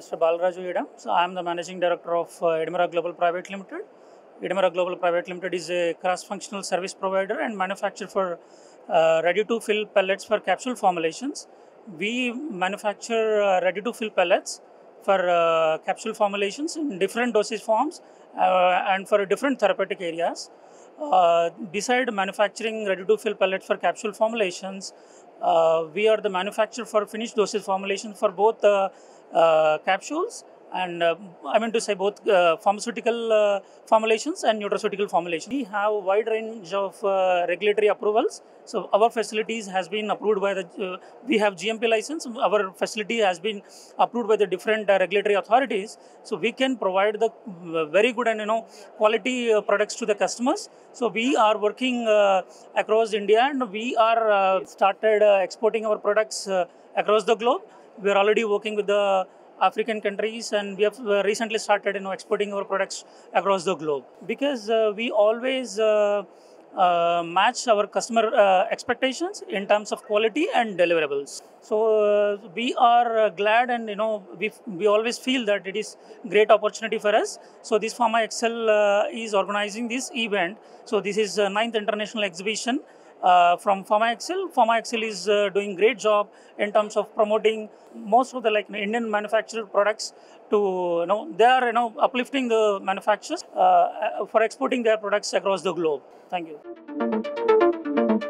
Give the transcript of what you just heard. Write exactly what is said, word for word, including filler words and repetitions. Mister Balaraju Edam. So I am the Managing Director of uh, Edemera Global Private Limited. Edemera Global Private Limited is a cross-functional service provider and manufacturer for uh, ready-to-fill pellets for capsule formulations. We manufacture uh, ready-to-fill pellets for uh, capsule formulations in different dosage forms uh, and for different therapeutic areas. Uh, beside manufacturing ready-to-fill pellets for capsule formulations, uh, we are the manufacturer for finished dosage formulations for both uh, uh, capsules and uh, I mean to say both uh, pharmaceutical uh, formulations and nutraceutical formulations. We have a wide range of uh, regulatory approvals. So our facilities has been approved by the, uh, we have G M P license, our facility has been approved by the different uh, regulatory authorities. So we can provide the uh, very good and you know quality uh, products to the customers. So we are working uh, across India and we are uh, started uh, exporting our products uh, across the globe. We are already working with the African countries and we have recently started you know, exporting our products across the globe. Because uh, we always uh, uh, match our customer uh, expectations in terms of quality and deliverables. So uh, we are uh, glad and you know we, we always feel that it is great opportunity for us. So this Pharmexcil uh, is organizing this event. So this is uh, ninth international exhibition Uh, from Pharmexcil. Pharmexcil is uh, doing great job in terms of promoting most of the like Indian manufactured products to you know they are you know uplifting the manufacturers uh, for exporting their products across the globe. Thank you.